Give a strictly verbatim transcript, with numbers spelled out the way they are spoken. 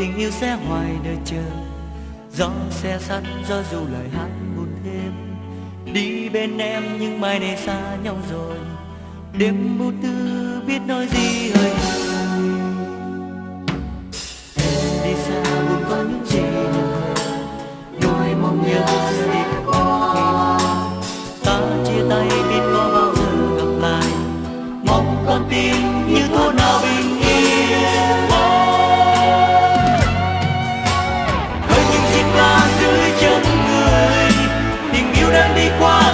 tình yêu sẽ hoài đời chờ. Gió xe sắt gió dù lời hát buồn thêm, đi bên em nhưng mai này xa nhau rồi. Đêm vô tư biết nói gì hơi hơi, em đi xa buồn có những gì nhớ, nỗi mong nhớ sẽ qua. Ta chia tay biết có bao giờ gặp lại, mong con tim như thôn nào bình yên. Hỡi những chiếc lá dưới chân người, tình yêu đang đi qua.